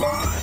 Amazing!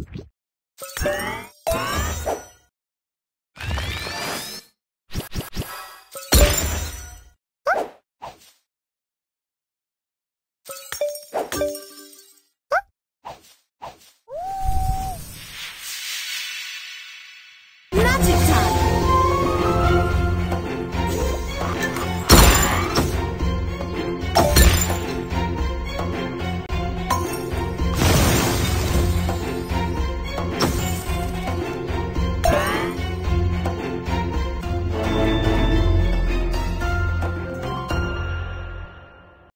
Amazing!